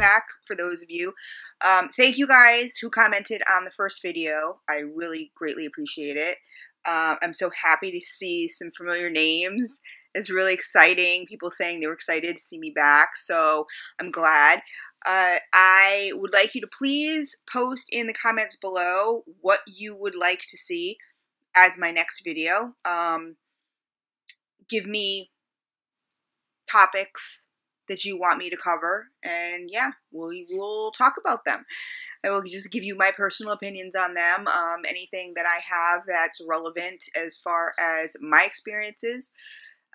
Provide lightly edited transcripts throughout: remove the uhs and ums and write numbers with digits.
back for those of you. Thank you guys who commented on the first video. I really greatly appreciate it. I'm so happy to see some familiar names. It's really exciting. People saying they were excited to see me back, so I'm glad. I would like you to please post in the comments below what you would like to see as my next video. Give me topics that you want me to cover, and yeah, we'll talk about them. I will just give you my personal opinions on them, anything that I have that's relevant as far as my experiences.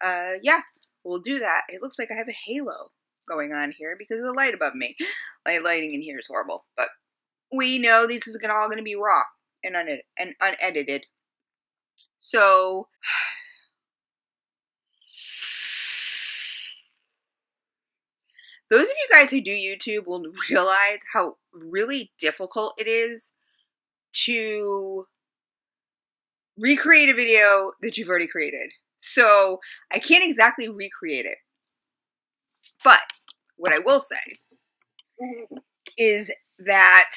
Yeah, we'll do that. It looks like I have a halo going on here because of the light above me. Lighting in here is horrible, but we know this is all going to be raw and unedited. So those of you guys who do YouTube will realize how really difficult it is to recreate a video that you've already created. So I can't exactly recreate it. But what I will say is that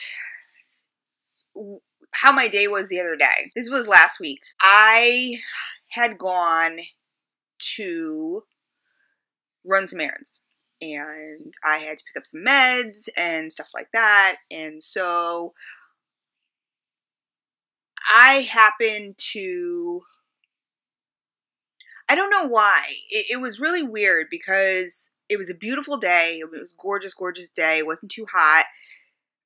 how my day was the other day. This was last week. I had gone to run some errands. And I had to pick up some meds and stuff like that. And so I happened to, I don't know why. It was really weird because it was a beautiful day. It was a gorgeous, gorgeous day. It wasn't too hot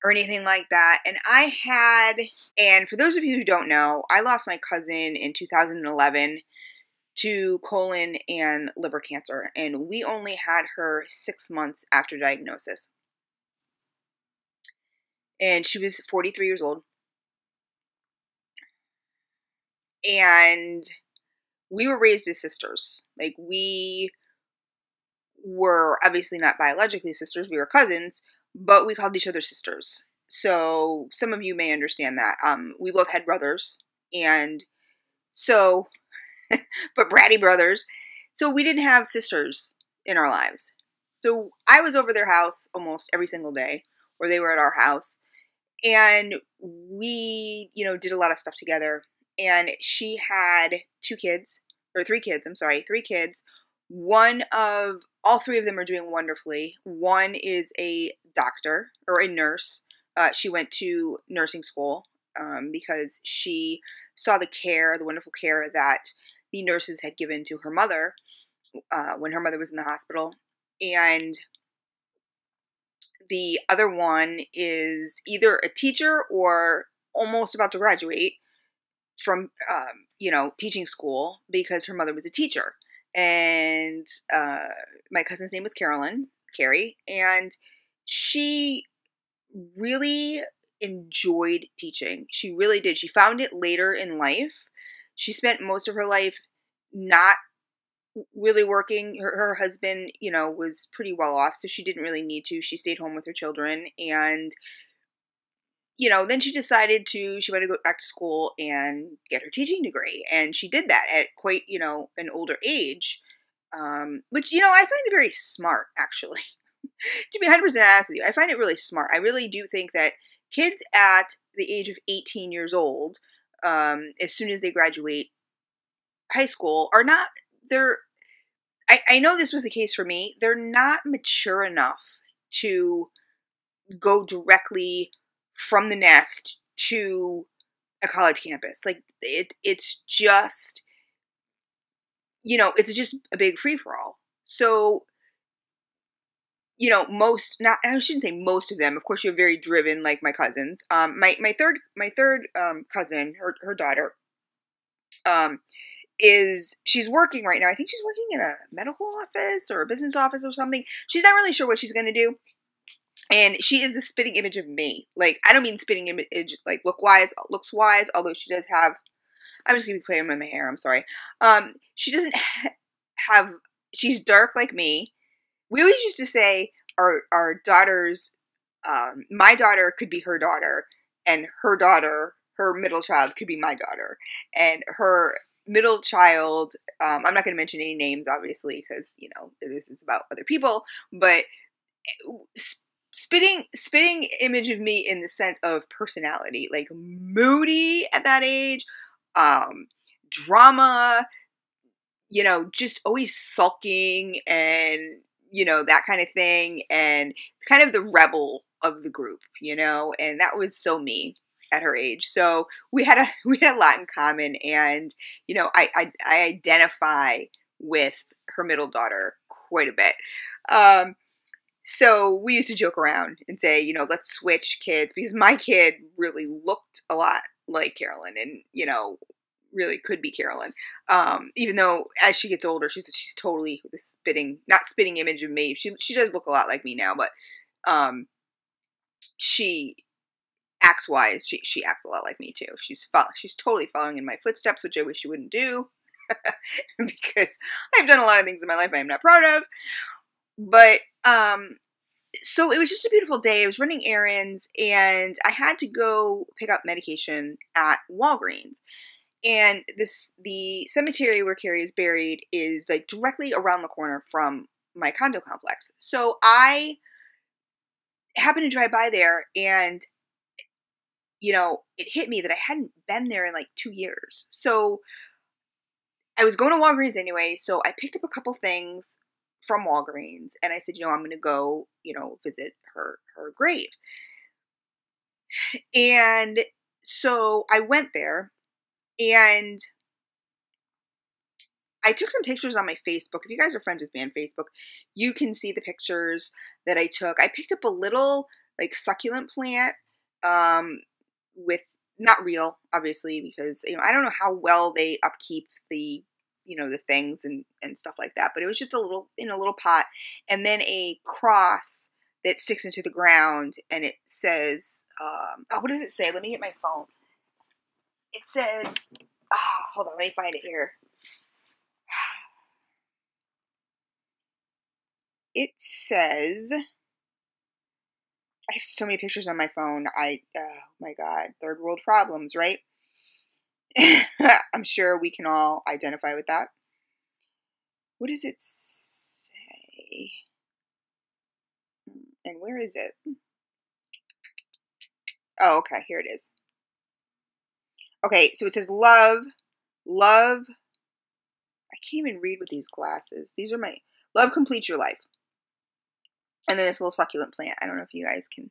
or anything like that. And I had, and for those of you who don't know, I lost my cousin in 2011 to colon and liver cancer. And we only had her 6 months after diagnosis. And she was 43 years old. And we were raised as sisters. Like, we were obviously not biologically sisters. We were cousins, but we called each other sisters. So some of you may understand that. We both had brothers. And so, but bratty brothers. So we didn't have sisters in our lives. So I was over their house almost every single day, or they were at our house. And we, you know, did a lot of stuff together. And she had three kids. All three of them are doing wonderfully. One is a doctor, or a nurse. She went to nursing school because she saw the care, the wonderful care that the nurses had given to her mother when her mother was in the hospital. And the other one is either a teacher or almost about to graduate from, you know, teaching school because her mother was a teacher. And my cousin's name was Carrie, and she really enjoyed teaching. She really did. She found it later in life. She spent most of her life not really working. Her husband, you know, was pretty well off, so she didn't really need to. She stayed home with her children, and you know, then she decided she wanted to go back to school and get her teaching degree. And she did that at quite, you know, an older age, which, you know, I find it very smart, actually. To be 100% honest with you, I find it really smart. I really do think that kids at the age of 18 years old, as soon as they graduate high school, are not, I know this was the case for me, they're not mature enough to go directly from the nest to a college campus. Like, it's just, you know, it's just a big free-for-all. So, you know, I shouldn't say most of them, of course, you're very driven, like my cousins. My third cousin, her daughter, she's working right now. I think she's working in a medical office or a business office or something. She's not really sure what she's going to do. And she is the spitting image of me. Like, I don't mean spitting image, like, looks-wise, although she does have, I'm just going to be playing with my hair, I'm sorry. She doesn't have, she's dark like me. We always used to say our daughters, my daughter could be her daughter, and her daughter, her middle child, could be my daughter. And her middle child, I'm not going to mention any names, obviously, because, you know, this is about other people, but spitting image of me in the sense of personality, like moody at that age, drama, you know, just always sulking and, you know, that kind of thing, and kind of the rebel of the group, you know, and that was so me at her age. So we had a lot in common, and, you know, I identify with her middle daughter quite a bit. So we used to joke around and say, you know, let's switch kids, because my kid really looked a lot like Carolyn and, you know, really could be Carolyn. Even though as she gets older, she's totally the not spitting image of me. She does look a lot like me now, but she acts wise. She acts a lot like me too. She's totally following in my footsteps, which I wish she wouldn't do because I've done a lot of things in my life I am not proud of. But, so it was just a beautiful day. I was running errands and I had to go pick up medication at Walgreens. And the cemetery where Carrie is buried is like directly around the corner from my condo complex. So I happened to drive by there and, you know, it hit me that I hadn't been there in like 2 years. So I was going to Walgreens anyway. So I picked up a couple things from Walgreens, and I said, you know, I'm going to go, you know, visit her grave. And so I went there and I took some pictures on my Facebook. If you guys are friends with me on Facebook, you can see the pictures that I took. I picked up a little like succulent plant, with not real, obviously, because, you know, I don't know how well they upkeep the, you know, the things and stuff like that, but it was just a little, in a little pot, and then a cross that sticks into the ground, and it says, oh, what does it say? Let me get my phone. It says, oh, hold on, let me find it here. It says, I have so many pictures on my phone. Oh my God, third world problems, right? I'm sure we can all identify with that. What does it say? And where is it? Oh, okay, here it is. Okay, so it says love. I can't even read with these glasses. These are my, love completes your life. And then this little succulent plant. I don't know if you guys can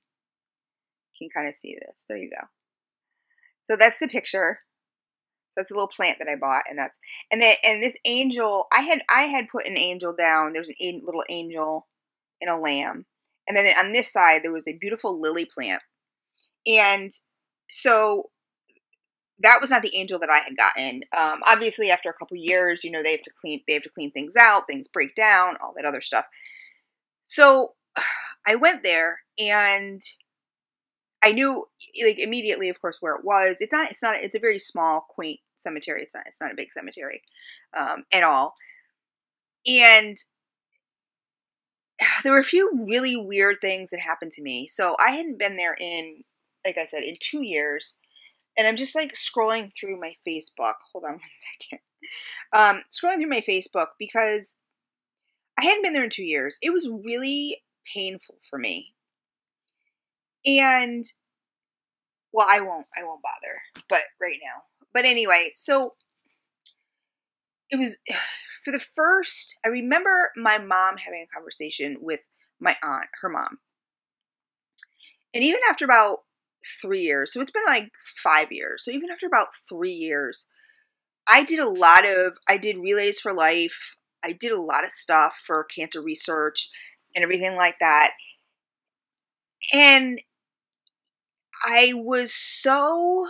kind of see this. There you go. So that's the picture. That's a little plant that I bought, and that's, and then, and this angel, I had put an angel down. There was a little angel and a lamb. And then on this side, there was a beautiful lily plant. And so that was not the angel that I had gotten. Obviously after a couple years, you know, they have to clean things out, things break down, all that other stuff. So I went there and I knew, like, immediately, of course, where it was. It's a very small, quaint cemetery. It's not a big cemetery, at all. And there were a few really weird things that happened to me. So I hadn't been there in, like I said, in 2 years. And I'm just like scrolling through my Facebook. Hold on one second. Scrolling through my Facebook because I hadn't been there in 2 years. It was really painful for me. And, well, I won't bother, but right now, but anyway, so it was for the first, I remember my mom having a conversation with my aunt, her mom. And even after about 3 years, so it's been like 5 years. So even after about 3 years, I did Relays for Life. I did a lot of stuff for cancer research and everything like that. And I was so,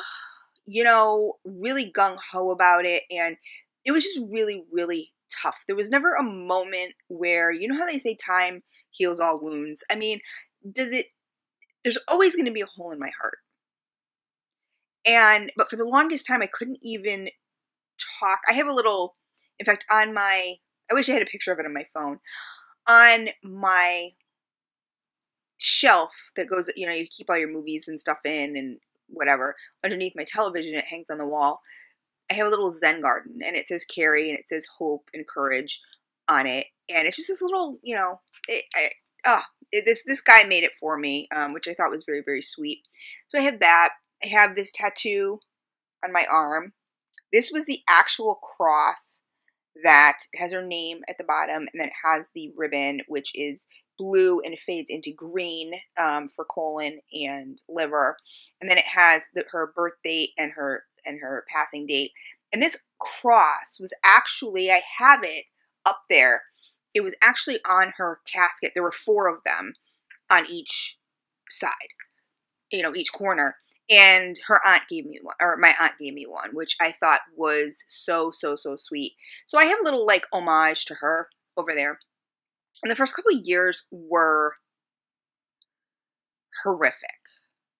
you know, really gung-ho about it, and it was just really, really tough. There was never a moment where, you know how they say time heals all wounds? I mean, there's always going to be a hole in my heart. But for the longest time, I couldn't even talk. I have a little, in fact, on my, I wish I had a picture of it on my phone, on my shelf that goes, you know, you keep all your movies and stuff in and whatever. Underneath my television, it hangs on the wall. I have a little Zen garden, and it says Carrie, and it says hope and courage on it. And it's just this little, you know, This guy made it for me, which I thought was very, very sweet. So I have that. I have this tattoo on my arm. This was the actual cross that has her name at the bottom, and then it has the ribbon, which is blue and it fades into green for colon and liver, and then it has her birth date and her passing date. And this cross was actually, I have it up there. It was actually on her casket. There were 4 of them on each side, you know, each corner. And her aunt gave me one, or my aunt gave me one, which I thought was so, so, so sweet. So I have a little, like, homage to her over there. And the first couple of years were horrific.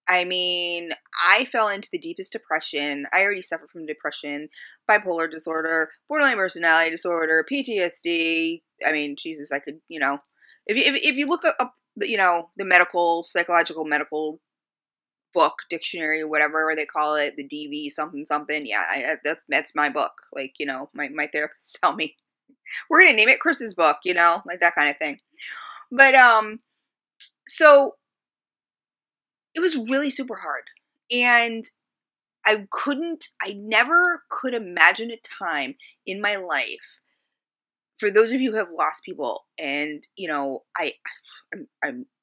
I mean, I fell into the deepest depression. I already suffered from depression, bipolar disorder, borderline personality disorder, PTSD. I mean, Jesus, I could, you know, if you look up, you know, the medical, psychological, medical book, dictionary, whatever they call it, the DV something something. Yeah, that's my book. Like, you know, my therapists tell me we're gonna name it Chris's book, you know, like that kind of thing. But so it was really super hard, and I never could imagine a time in my life. For those of you who have lost people, and you know,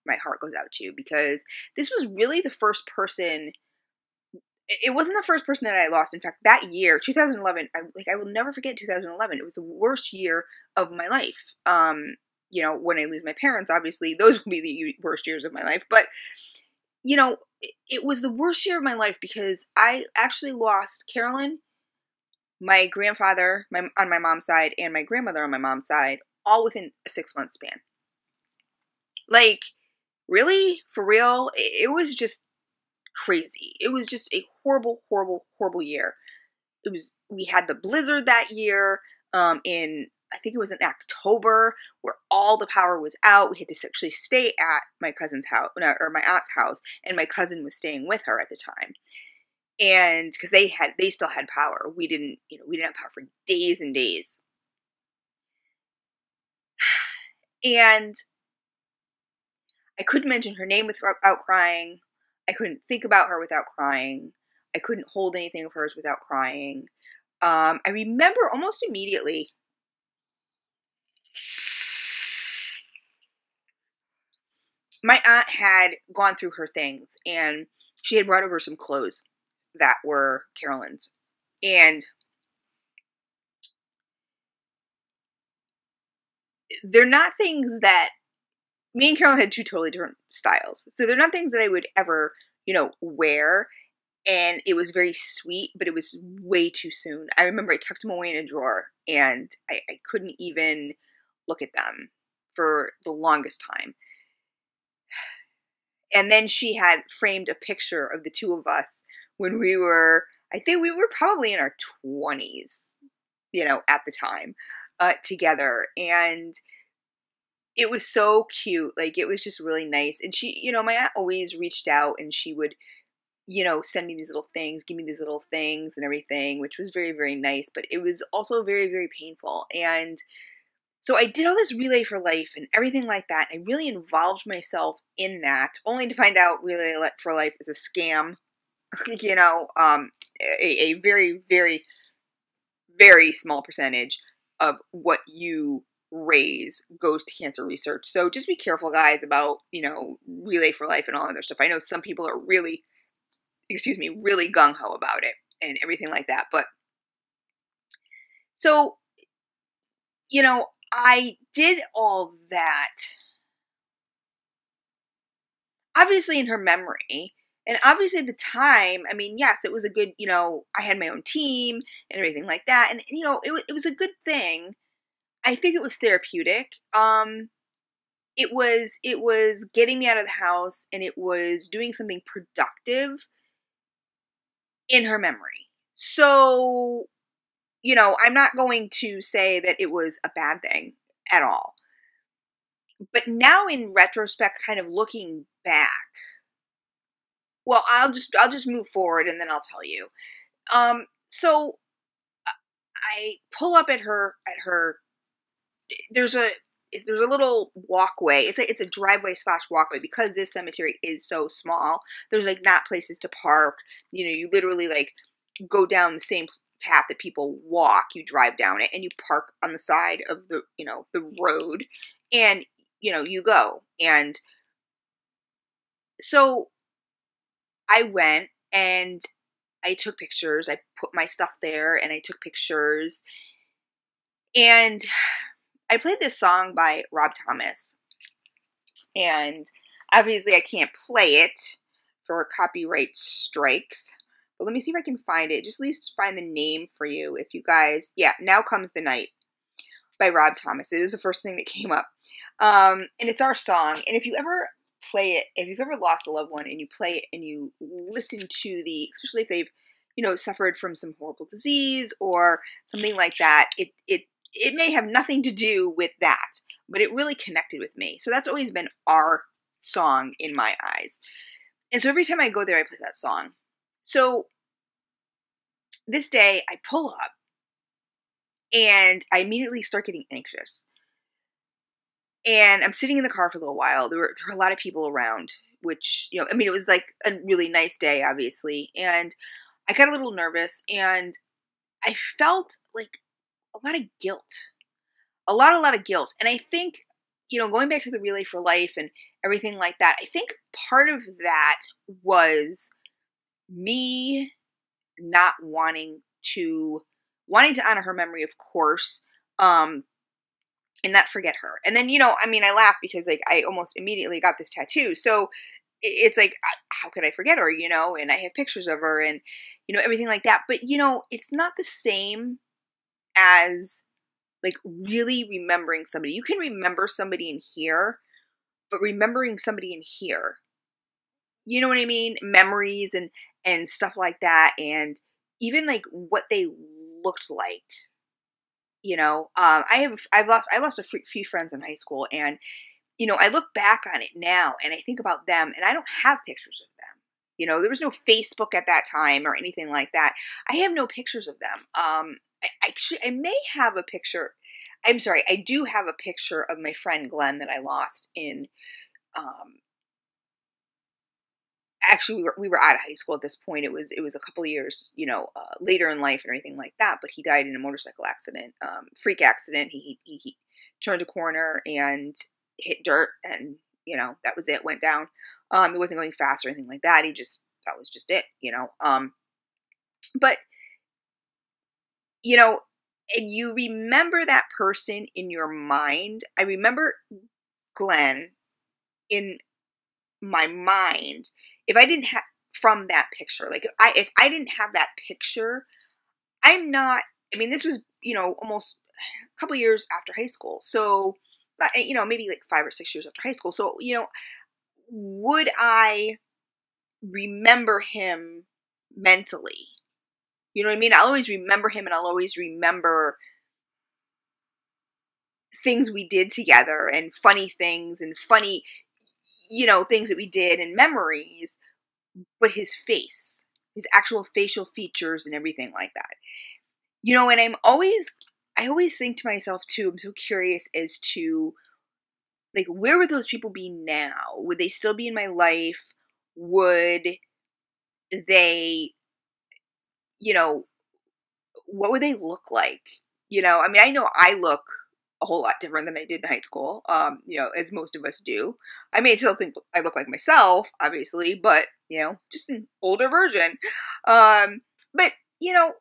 my heart goes out to you, because this was really the first person. It wasn't the first person that I lost. In fact, that year, 2011, I will never forget 2011. It was the worst year of my life. You know, when I lose my parents, obviously those will be the worst years of my life. But you know, it was the worst year of my life because I actually lost Carolyn, my grandfather on my mom's side, and my grandmother on my mom's side, all within a 6-month span. Like, really? For real? It was just crazy. It was just a horrible, horrible, horrible year. It was, we had the blizzard that year I think it was in October, where all the power was out. We had to actually stay at my cousin's house, or my aunt's house, and my cousin was staying with her at the time. And because they still had power. We didn't, you know, we didn't have power for days and days. And I couldn't mention her name without crying. I couldn't think about her without crying. I couldn't hold anything of hers without crying. I remember almost immediately my aunt had gone through her things, and she had brought over some clothes that were Carolyn's. And they're not things that, me and Carolyn had 2 totally different styles. So they're not things that I would ever, you know, wear. And it was very sweet, but it was way too soon. I remember I tucked them away in a drawer, and I couldn't even look at them for the longest time. And then she had framed a picture of the 2 of us when we were, I think we were probably in our 20s, you know, at the time, together. And it was so cute. Like, it was just really nice. And she, you know, my aunt always reached out, and she would, you know, send me these little things, give me these little things and everything, which was very, very nice. But it was also very, very painful. And so I did all this Relay for Life and everything like that. And I really involved myself in that, only to find out Relay for Life is a scam, you know, a very, very, very small percentage of what you raise goes to cancer research. So just be careful, guys, about, you know, Relay for Life and all other stuff. I know some people are really, excuse me, really gung-ho about it and everything like that. But so, you know, I did all that, obviously in her memory. And obviously at the time, I mean, yes, it was a good, you know, I had my own team and everything like that. And, you know, it was a good thing. I think it was therapeutic. It was getting me out of the house, and it was doing something productive in her memory. So, you know, I'm not going to say that it was a bad thing at all. But now in retrospect, kind of looking back, well, I'll just move forward and then I'll tell you. So I pull up at her. There's a there's a little walkway. It's a driveway slash walkway because this cemetery is so small. There's like not places to park. You know, you literally like go down the same path that people walk. You drive down it and you park on the side of the, you know, the road, and you know, you go. And so I went and I took pictures. I put my stuff there and I took pictures. And I played this song by Rob Thomas. And obviously I can't play it for copyright strikes. But let me see if I can find it. Just at least find the name for you if you guys... Yeah, Now Comes the Night by Rob Thomas. It is the first thing that came up. And it's our song. And if you ever play it, if you've ever lost a loved one and you play it and you listen to the... Especially if they've, you know, suffered from some horrible disease or something like that, it may have nothing to do with that, but it really connected with me. So that's always been our song in my eyes. And so every time I go there, I play that song. So this day I pull up and I immediately start getting anxious. And I'm sitting in the car for a little while. There were a lot of people around, which, you know, I mean, it was like a really nice day, obviously. And I got a little nervous and I felt like a lot of guilt, a lot of guilt. And I think, you know, going back to the Relay for Life and everything like that, I think part of that was me not wanting to honor her memory, of course, and not forget her. And then, you know, I mean, I laugh because like I almost immediately got this tattoo. So it's like, how could I forget her, you know? And I have pictures of her and, you know, everything like that. But, you know, it's not the same as like really remembering somebody. You can remember somebody in here, but remembering somebody in here, you know what I mean? Memories and stuff like that. And even like what they looked like, you know, I lost a few friends in high school, and, you know, I look back on it now and I think about them, and I don't have pictures of them. You know, there was no Facebook at that time or anything like that. I have no pictures of them. I may have a picture. I'm sorry. I do have a picture of my friend Glenn that I lost in, actually we were out of high school at this point. It was a couple of years, you know, later in life and everything like that, but he died in a motorcycle accident, freak accident. He turned a corner and hit dirt, and, you know, that was it, went down. It wasn't going fast or anything like that. That was just it, you know? But, you know, and you remember that person in your mind. I remember Glenn in my mind. If I didn't have from that picture, like if I didn't have that picture, I'm not, I mean, this was, you know, almost a couple years after high school. So, you know, maybe like 5 or 6 years after high school. So, you know, would I remember him mentally? You know what I mean? I'll always remember him, and I'll always remember things we did together, and funny things, and funny, you know, things that we did, and memories, but his face, his actual facial features and everything like that. You know, and I always think to myself too, I'm so curious as to like, where would those people be now? Would they still be in my life? Would they, you know, what would they look like? You know, I mean, I know I look a whole lot different than I did in high school, you know, as most of us do. I may still think I look like myself, obviously, but, you know, just an older version. But, you know,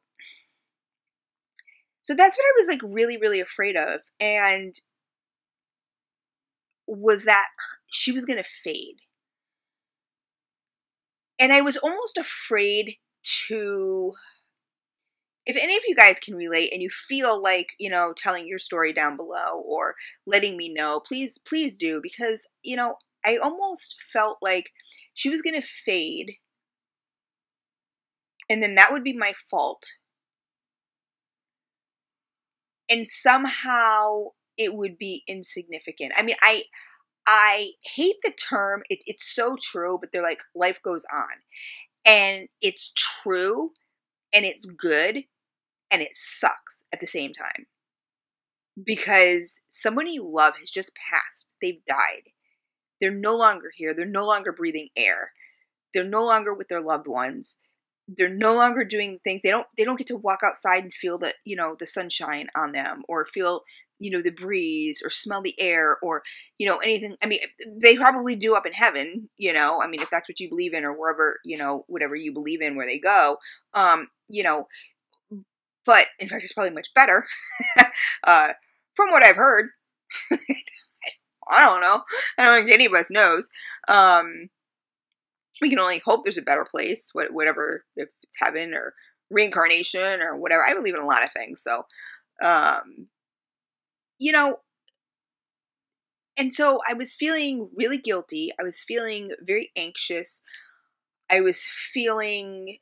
so that's what I was like really, really afraid of. And was that she was going to fade. And I was almost afraid to, if any of you guys can relate and you feel like, you know, telling your story down below or letting me know, please, please do, because, you know, I almost felt like she was going to fade, and then that would be my fault. And somehow it would be insignificant. I mean, I hate the term. It's so true, but they're like, life goes on. And it's true, and it's good, and it sucks at the same time. because someone you love has just passed. They've died. They're no longer here. They're no longer breathing air. They're no longer with their loved ones. They're no longer doing things. They don't get to walk outside and feel the, you know, the sunshine on them, or feel, you know, the breeze, or smell the air, or, you know, anything. I mean, they probably do up in heaven, you know, I mean, if that's what you believe in, or wherever, you know, whatever you believe in, where they go, you know, but in fact, it's probably much better, from what I've heard. I don't know. I don't think any of us knows. We can only hope there's a better place, whatever, if it's heaven or reincarnation or whatever. I believe in a lot of things. So, you know, and so I was feeling really guilty. I was feeling very anxious. I was feeling,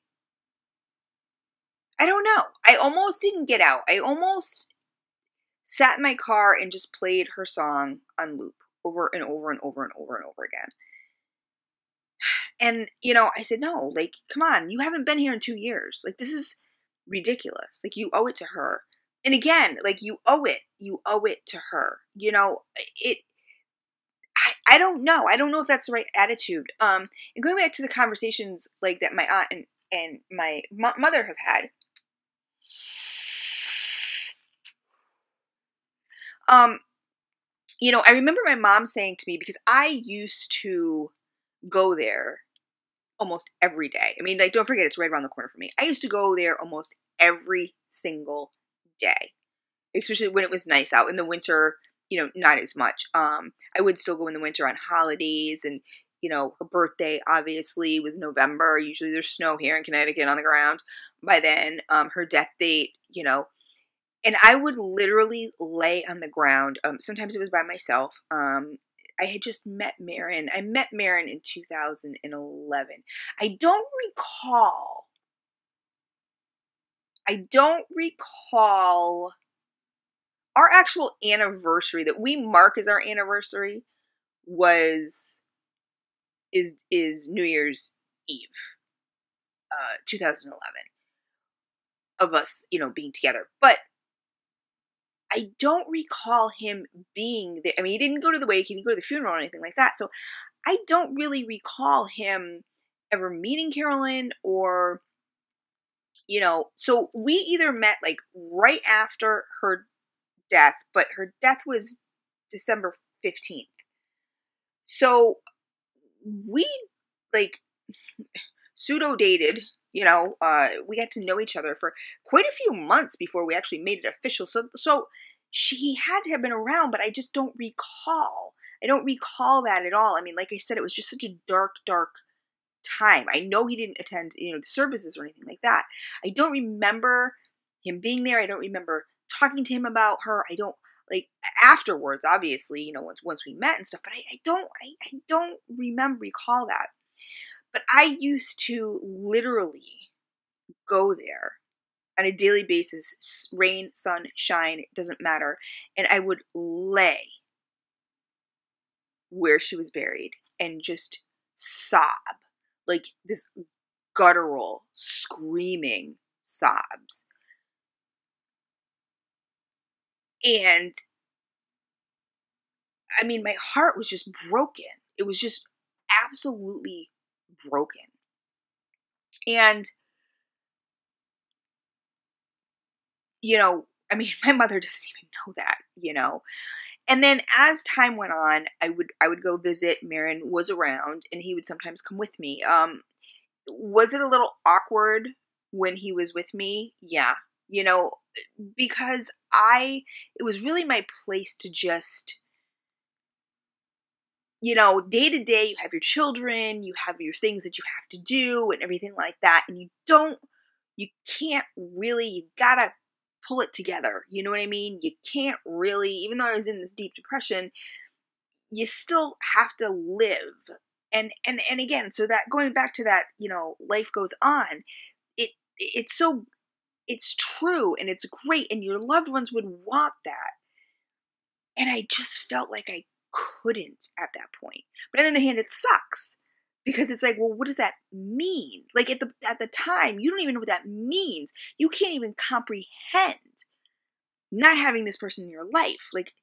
I don't know. I almost didn't get out. I almost sat in my car and just played her song on loop over and over and over and over and over again. And, you know, I said, no, like, come on, you haven't been here in 2 years. Like, this is ridiculous. Like, you owe it to her. And again, like, you owe it to her. You know, I don't know. I don't know if that's the right attitude. And going back to the conversations, like, that my aunt and my mother have had. You know, I remember my mom saying to me, because I used to go there almost every day. I mean, like, don't forget, it's right around the corner for me. I used to go there almost every single day, especially when it was nice out. In the winter, you know, not as much. I would still go in the winter on holidays, and, you know, her birthday obviously was November. Usually there's snow here in Connecticut on the ground by then. Her death date, you know, and I would literally lay on the ground. Sometimes it was by myself. I had just met Maren. I met Maren in 2011. I don't recall our actual anniversary that we mark as our anniversary is New Year's Eve, 2011, of us, you know, being together. But I don't recall him being there. I mean, he didn't go to the wake, he didn't go to the funeral or anything like that. So I don't really recall him ever meeting Carolyn, or, you know, so we either met like right after her death, but her death was December 15th. So we, like, pseudo dated. You know, we got to know each other for quite a few months before we actually made it official. So she had to have been around, but I just don't recall. I don't recall that at all. I mean, like I said, it was just such a dark, dark time. I know he didn't attend, you know, the services or anything like that. I don't remember him being there. I don't remember talking to him about her. I don't, like, afterwards, obviously, you know, once we met and stuff, but I don't recall that. But I used to literally go there on a daily basis, rain, sun, shine, it doesn't matter. And I would lay where she was buried and just sob, like this guttural, screaming sobs. And I mean, my heart was just broken. It was just absolutely broken. And, you know, I mean, my mother doesn't even know that, you know. And then as time went on, I would go visit. Maren was around, and he would sometimes come with me. Was it a little awkward when he was with me? Yeah. You know, because it was really my place to just, you know, day to day, you have your children, you have your things that you have to do and everything like that. And you gotta pull it together. You know what I mean? You can't really, even though I was in this deep depression, you still have to live. And again, so that going back to that, you know, life goes on. It's true, and it's great. And your loved ones would want that. And I just felt like I couldn't at that point. But on the other hand, it sucks, because it's like, well, what does that mean? Like, at the time, you don't even know what that means. You can't even comprehend not having this person in your life. Like,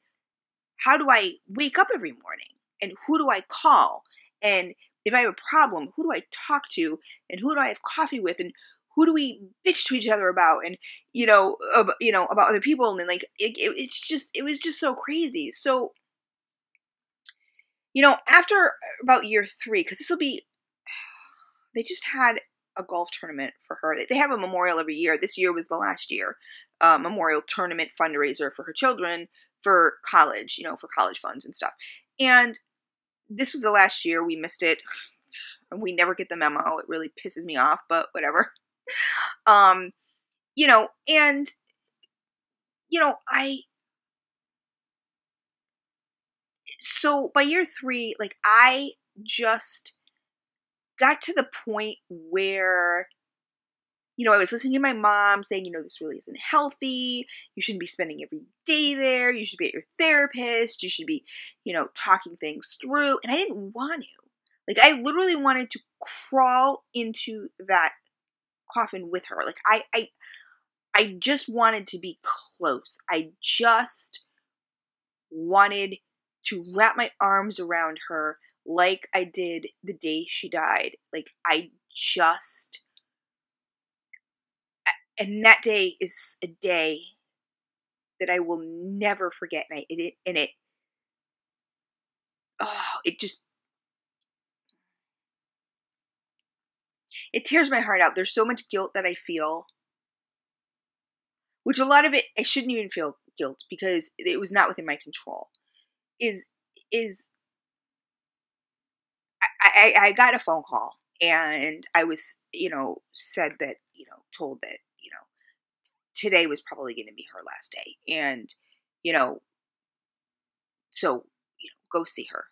how do I wake up every morning? And who do I call? And if I have a problem, who do I talk to? And who do I have coffee with? And who do we bitch to each other about? And, about other people. And then, like, it was just so crazy. So, after about year three, because this will be, they just had a golf tournament for her. They have a memorial every year. This year was the last year. Memorial tournament fundraiser for her children, for college, for college funds and stuff. And this was the last year. We missed it. We never get the memo. It really pisses me off, but whatever. So by year three, like, I just got to the point where, I was listening to my mom saying, this really isn't healthy. You shouldn't be spending every day there. You should be at your therapist. You should be, talking things through. And I didn't want to. Like, I literally wanted to crawl into that coffin with her. Like, I just wanted to be close. I just wanted to wrap my arms around her like I did the day she died. Like, and that day is a day that I will never forget. And it tears my heart out. There's so much guilt that I feel, which a lot of it, I shouldn't even feel guilt because it was not within my control. I got a phone call and I was, said that, told that, today was probably going to be her last day. And, go see her.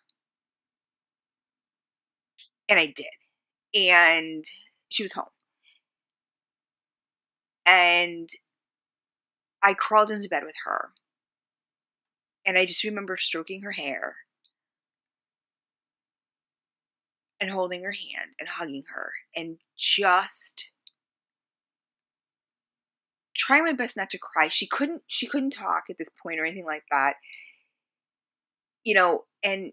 And I did. And she was home. And I crawled into bed with her. And I just remember stroking her hair and holding her hand and hugging her and just trying my best not to cry. She couldn't talk at this point or anything like that. And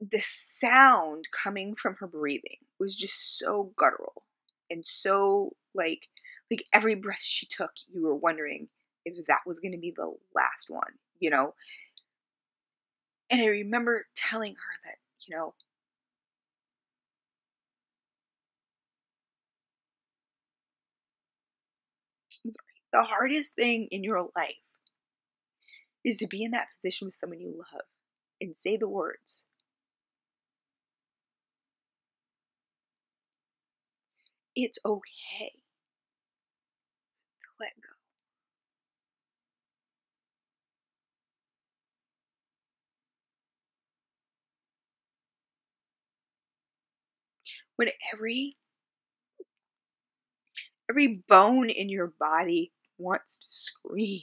the sound coming from her breathing was just so guttural and so like every breath she took, you were wondering if that was going to be the last one, And I remember telling her that, I'm sorry, the hardest thing in your life is to be in that position with someone you love and say the words, "It's okay to let go." When every bone in your body wants to scream,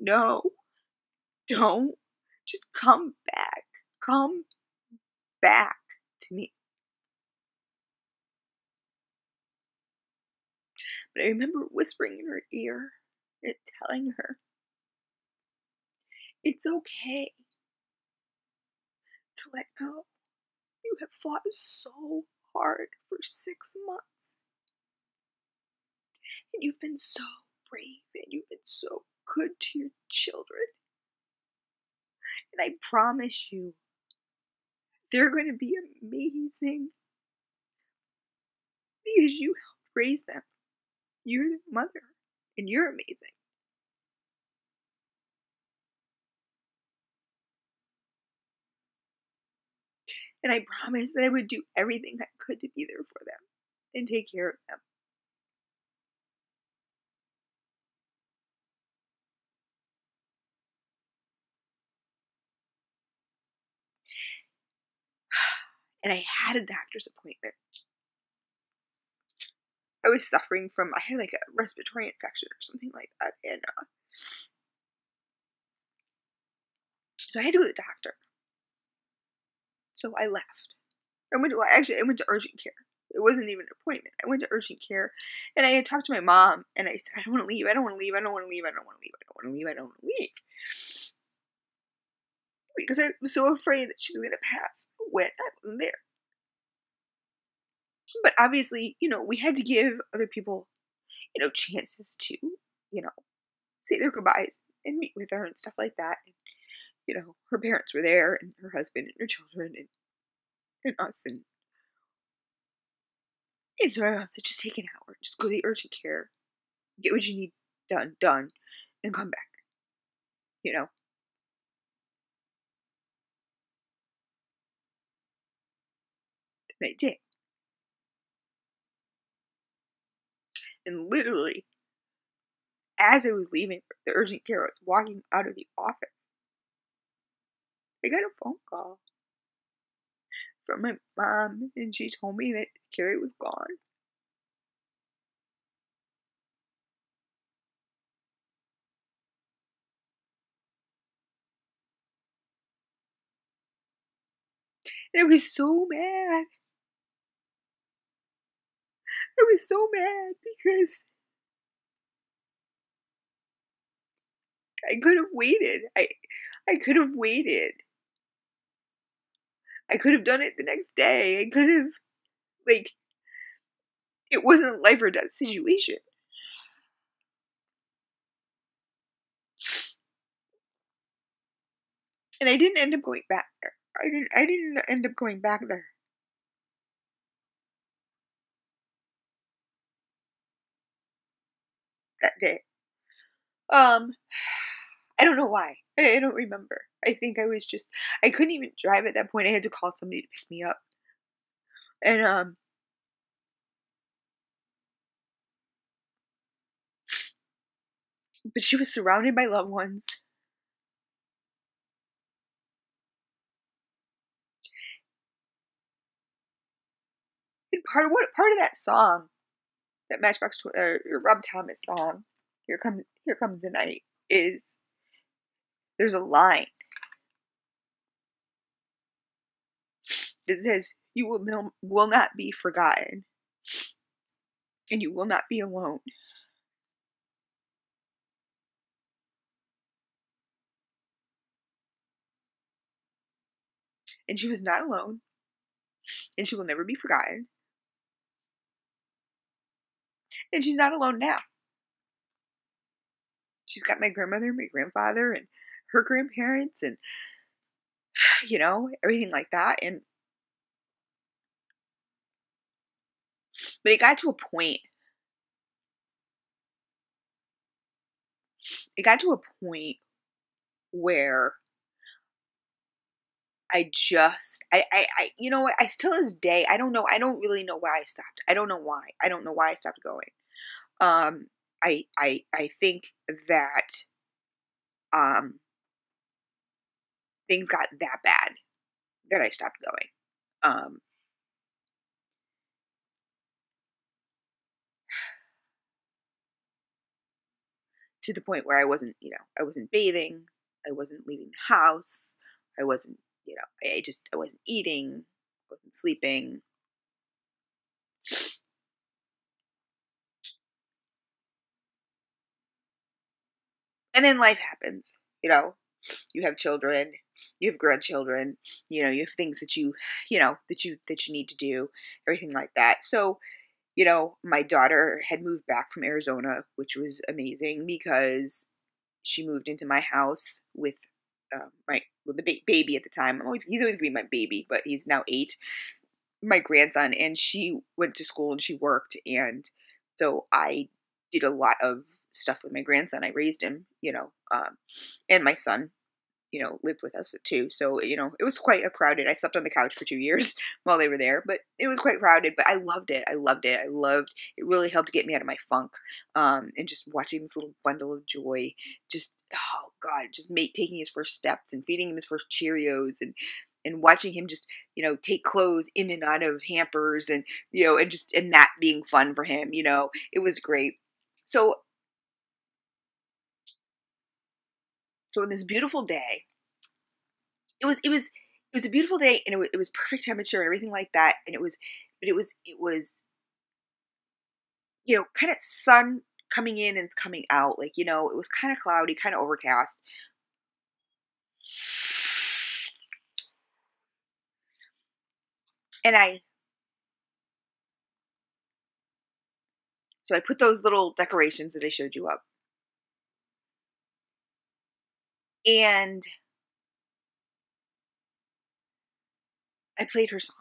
"No, don't, just come back to me." But I remember whispering in her ear and telling her, "It's okay to let go. You have fought so hard for 6 months. And you've been so brave. And you've been so good to your children. And I promise you, they're going to be amazing. Because you helped raise them. You're their mother. And you're amazing." And I promised that I would do everything I could to be there for them and take care of them. And I had a doctor's appointment. I was suffering from, I had like a respiratory infection or something like that. And so I had to go to the doctor. So I left. I went to urgent care. It wasn't even an appointment. I went to urgent care, and I had talked to my mom, and I said, I don't want to leave. I don't want to leave. I don't want to leave. I don't want to leave. I don't want to leave. I don't want to leave. Because I was so afraid that she was going to pass when I wasn't there. But obviously, you know, we had to give other people, you know, chances to, you know, say their goodbyes and meet with her and stuff like that. And, you know, her parents were there, and her husband, and her children, and us, and so I said, just take an hour, just go to the urgent care, get what you need done, and come back, you know. And I did. And literally, as I was leaving the urgent care, I was walking out of the office. I got a phone call from my mom, and she told me that Carrie was gone. And I was so mad. I was so mad because I could have waited. I could have waited. I could have done it the next day. I could have, like, it wasn't a life or death situation. And I didn't end up going back there. I didn't end up going back there. That day. I don't know why. I don't remember. I think I was just, I couldn't even drive at that point. I had to call somebody to pick me up. And, but she was surrounded by loved ones. And part of that song, that Matchbox, or Rob Thomas song, Here Comes the Night, is, there's a line that says, you will not be forgotten, and you will not be alone. And she was not alone, and she will never be forgotten. And she's not alone now. She's got my grandmother, my grandfather, and her grandparents, and, you know, everything like that. And but it got to a point. It got to a point where I just, I you know what, I still to this day, I don't know, I don't really know why I stopped. I don't know why. I don't know why I stopped going. I think that things got that bad that I stopped going. To the point where I wasn't, you know, I wasn't bathing, I wasn't leaving the house, I wasn't, you know, I wasn't eating, I wasn't sleeping. And then life happens, you know, you have children, you have grandchildren, you know, you have things that you know, that you need to do, everything like that. So, you know, my daughter had moved back from Arizona, which was amazing because she moved into my house with, the baby at the time. He's always gonna be my baby, but he's now 8, my grandson, and she went to school and she worked. And so I did a lot of stuff with my grandson. I raised him, you know, and my son, you know, lived with us too. So, you know, it was quite a crowded, I slept on the couch for 2 years while they were there, but it was quite crowded, but I loved it. It really helped get me out of my funk. And just watching this little bundle of joy, just, oh God, just taking his first steps and feeding him his first Cheerios and watching him just, you know, take clothes in and out of hampers and, you know, and that being fun for him, you know, it was great. So on this beautiful day, it was a beautiful day, and it was perfect temperature and everything like that. And it was but it was, you know, kind of sun coming in and coming out. Like, you know, it was kind of cloudy, kind of overcast. And I put those little decorations that I showed you up. And I played her song.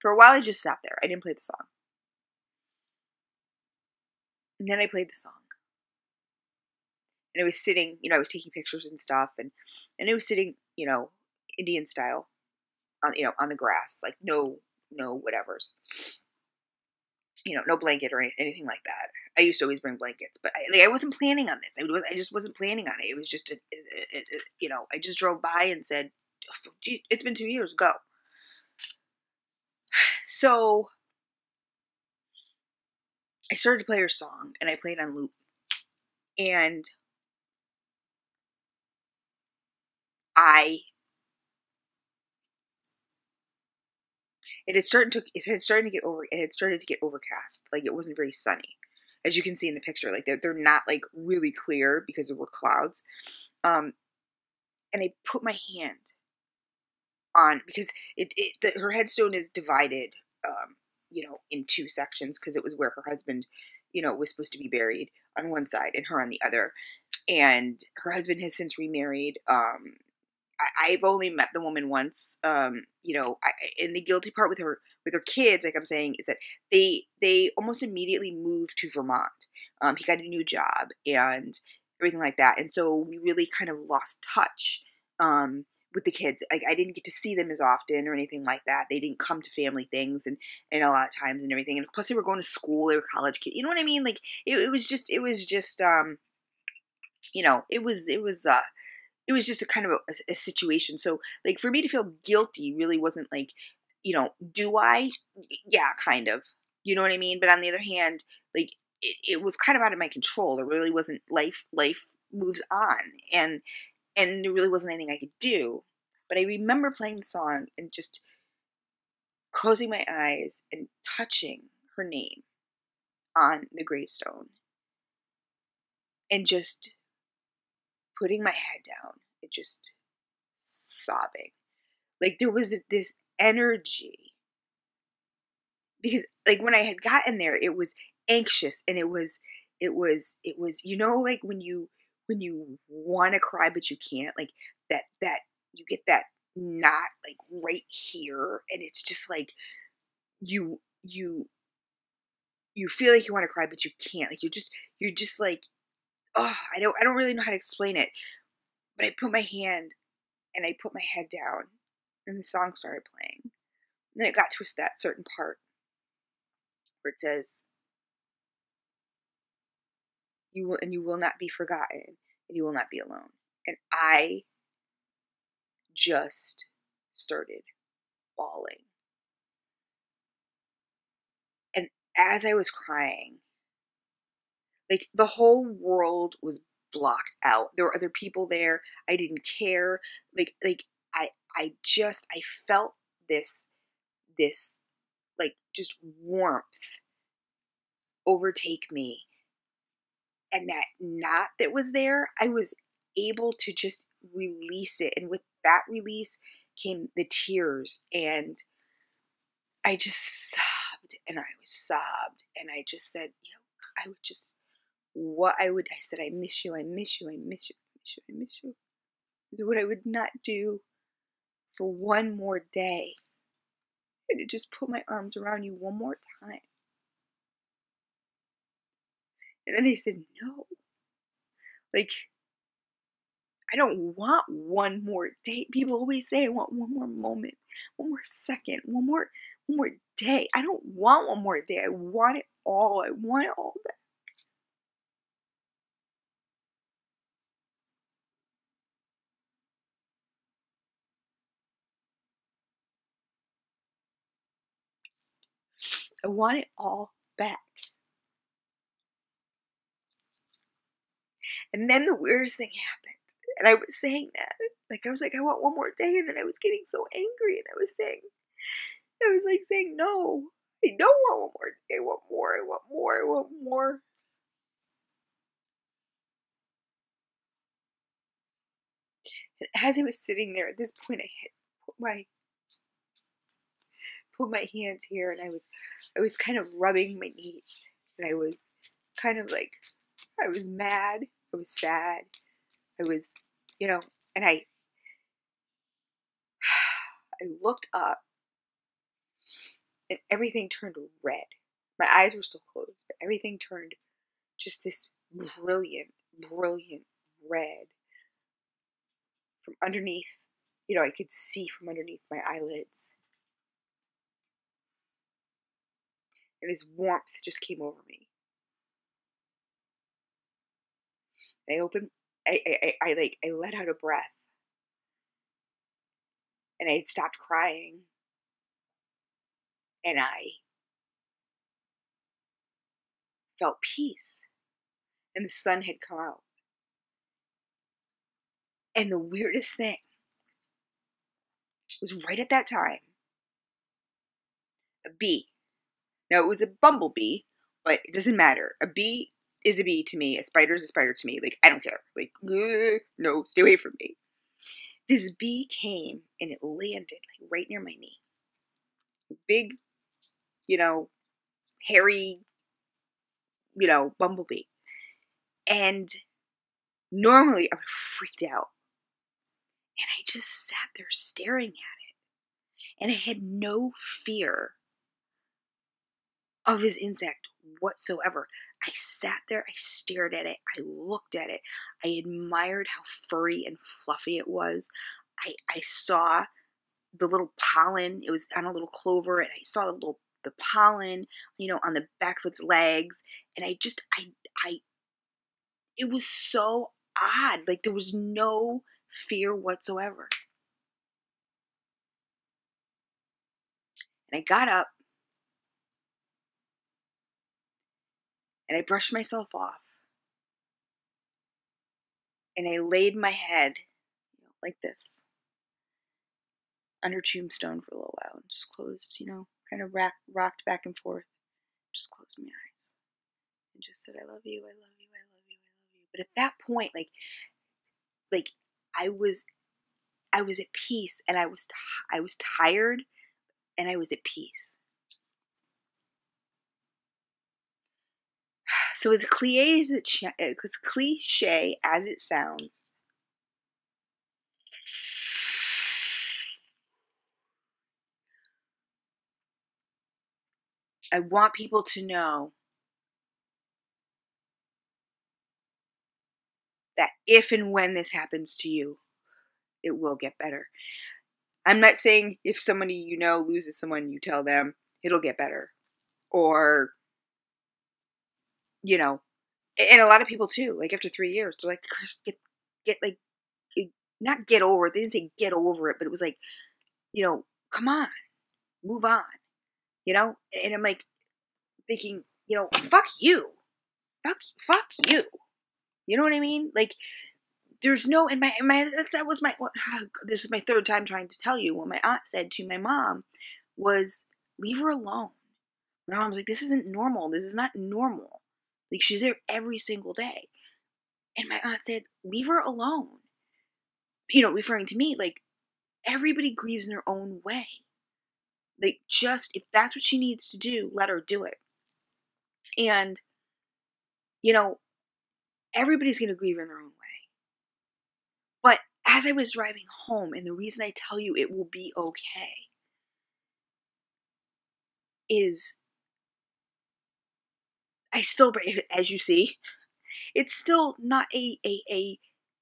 For a while, I just sat there. I didn't play the song. And then I played the song. And I was sitting, you know, I was taking pictures and stuff. And it was sitting, you know, Indian style, on the grass. Like, no whatevers. You know, no blanket or anything like that. I used to always bring blankets, but I wasn't planning on this. I just wasn't planning on it. It was just, you know, I just drove by and said, oh, gee, it's been 2 years, go. So I started to play her song, and I played on loop. And it had started to get overcast. Like, it wasn't very sunny, as you can see in the picture. Like, they're not like really clear because there were clouds. And I put my hand on, because her headstone is divided, you know, in 2 sections, because it was where her husband, you know, was supposed to be buried on one side and her on the other. And her husband has since remarried. I've only met the woman once, you know, and the guilty part with her kids, like I'm saying, is that they almost immediately moved to Vermont. He got a new job and everything like that. And so we really kind of lost touch, with the kids. Like, I didn't get to see them as often or anything like that. They didn't come to family things and a lot of times and everything. And plus they were going to school, they were college kids. You know what I mean? Like, it was just, you know, it was just a kind of a situation. So, like, for me to feel guilty really wasn't like, you know, do I? Yeah, kind of. You know what I mean? But on the other hand, like, it was kind of out of my control. It really wasn't, life moves on. And there really wasn't anything I could do. But I remember playing the song and just closing my eyes and touching her name on the gravestone. And just putting my head down and just sobbing. Like, there was this energy, because, like, when I had gotten there, it was anxious, and it was, you know, like when you want to cry but you can't, like that you get that knot, like, right here, and it's just like you feel like you want to cry but you can't, like you're just like, oh, I don't really know how to explain it, but I put my hand and I put my head down, and the song started playing. And then it got to that certain part where it says, "You will not be forgotten, and you will not be alone." And I just started bawling, and as I was crying, like, the whole world was blocked out. There were other people there. I didn't care. Like I felt this, like, just warmth overtake me. And that knot that was there, I was able to just release it. And with that release came the tears. And I just sobbed, and I was sobbed. And I just said, you know, I said, I miss you, I miss you, I miss you, I miss you, I miss you. This is what I would not do for one more day. And to just put my arms around you one more time. And then I said, no. Like, I don't want one more day. People always say I want one more moment, one more second, one more day. I don't want one more day. I want it all. I want it all back. I want it all back. And then the weirdest thing happened. And I was saying that. Like, I was like, I want one more day. And then I was getting so angry. And I was saying, I was like saying, no, I don't want one more. I want more, I want more, I want more. And as I was sitting there, at this point, I had put my hands here, and I was kind of rubbing my knees, and I was kind of like, I was mad, I was sad, I was, you know, and I looked up, and everything turned red. My eyes were still closed, but everything turned just this brilliant, brilliant red. From underneath, you know, I could see from underneath my eyelids. And this warmth just came over me. And I let out a breath. And I had stopped crying. And I felt peace. And the sun had come out. And the weirdest thing was right at that time, a bee. Now, it was a bumblebee, but it doesn't matter. A bee is a bee to me. A spider is a spider to me. Like, I don't care. Like, no, stay away from me. This bee came, and it landed like right near my knee. Big, you know, hairy, you know, bumblebee. And normally, I would have freaked out. And I just sat there staring at it. And I had no fear of this insect whatsoever. I sat there, I stared at it, I looked at it. I admired how furry and fluffy it was. I saw the little pollen. It was on a little clover, and I saw the pollen, you know, on the back of its legs. And I just, it was so odd. Like, there was no fear whatsoever. And I got up. And I brushed myself off. And I laid my head, you know, like this, on her tombstone for a little while. And just closed, you know, kind of rocked back and forth. Just closed my eyes. And just said, I love you, I love you, I love you, I love you. But at that point, like I was at peace. And I was tired. And I was at peace. So as cliche as it sounds, I want people to know that if and when this happens to you, it will get better. I'm not saying if somebody you know loses someone, you tell them it'll get better. Or, you know, and a lot of people too, like after 3 years, they're like, get like, not get over it. They didn't say get over it, but it was like, you know, come on, move on, you know? And I'm like thinking, you know, fuck you. Fuck you. You know what I mean? Like, there's no, and this is my third time trying to tell you what my aunt said to my mom was, leave her alone. My mom's like, this isn't normal. This is not normal. Like, she's there every single day. And my aunt said, leave her alone. You know, referring to me, like, everybody grieves in their own way. Like, just, if that's what she needs to do, let her do it. And, you know, everybody's going to grieve in their own way. But as I was driving home, and the reason I tell you it will be okay is, I still, as you see, it's still not a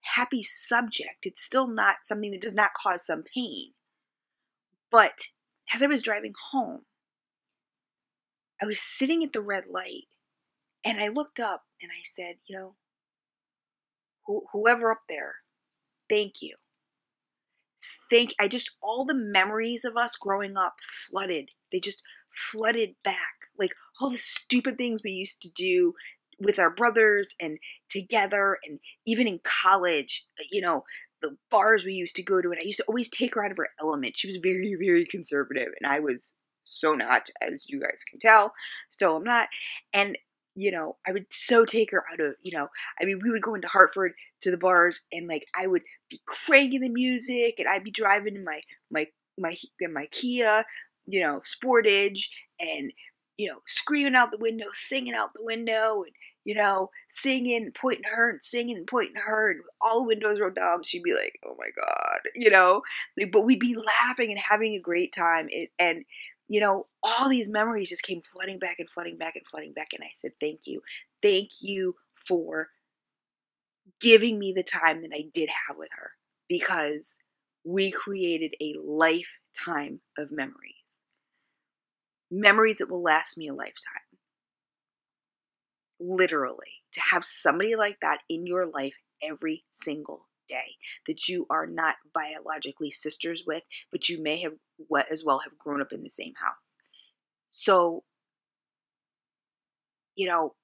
happy subject. It's still not something that does not cause some pain. But as I was driving home, I was sitting at the red light, and I looked up and I said, you know, whoever up there, thank you. I just, all the memories of us growing up flooded. They just flooded back. Like, all the stupid things we used to do with our brothers and together, and even in college, you know, the bars we used to go to. And I used to always take her out of her element. She was very, very conservative, and I was so not, as you guys can tell. Still, I'm not. And, you know, I would so take her out of, you know, I mean, we would go into Hartford to the bars, and, like, I would be cranking the music, and I'd be driving in my Kia, you know, Sportage, and, you know, screaming out the window, singing out the window, and, you know, singing, pointing her, and singing, and pointing her, and with all the windows rolled down, she'd be like, oh my God, you know, but we'd be laughing and having a great time, and you know, all these memories just came flooding back, and flooding back, and flooding back, and I said, thank you for giving me the time that I did have with her, because we created a lifetime of memories, memories that will last me a lifetime. Literally, to have somebody like that in your life every single day that you are not biologically sisters with, but you may have as well have grown up in the same house. So, you know,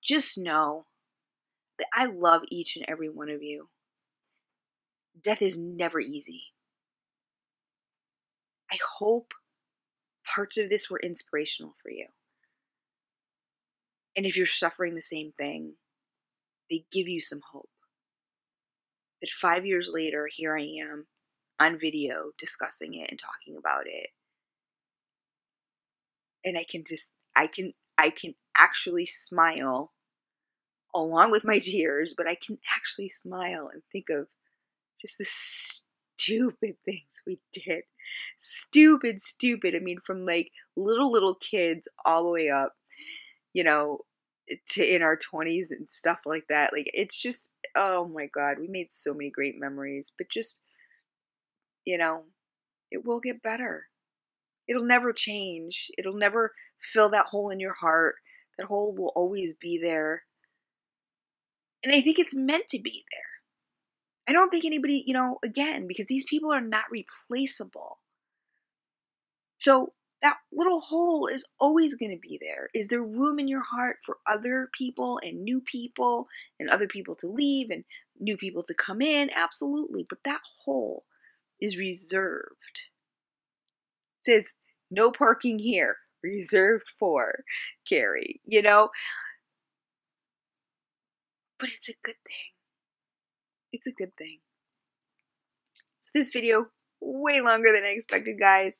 just know that I love each and every one of you. Death is never easy. I hope parts of this were inspirational for you. And if you're suffering the same thing, they give you some hope. That 5 years later, here I am on video discussing it and talking about it. And I can just, I can actually smile along with my tears, but I can actually smile and think of just the stupid things we did. Stupid, stupid. I mean, from like little kids all the way up, you know, to in our 20s and stuff like that. Like, it's just, oh my God, we made so many great memories, but just, you know, it will get better. It'll never change. It'll never fill that hole in your heart. That hole will always be there. And I think it's meant to be there. I don't think anybody, you know, again, because these people are not replaceable. So, that little hole is always going to be there. Is there room in your heart for other people and other people to leave and new people to come in? Absolutely. But that hole is reserved. It says, no parking here. Reserved for Carrie, you know? But it's a good thing. It's a good thing. So this video, way longer than I expected, guys.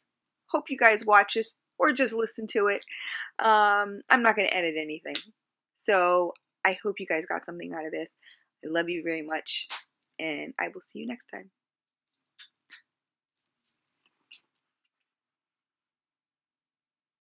Hope you guys watch this or just listen to it. I'm not going to edit anything. So I hope you guys got something out of this. I love you very much, and I will see you next time.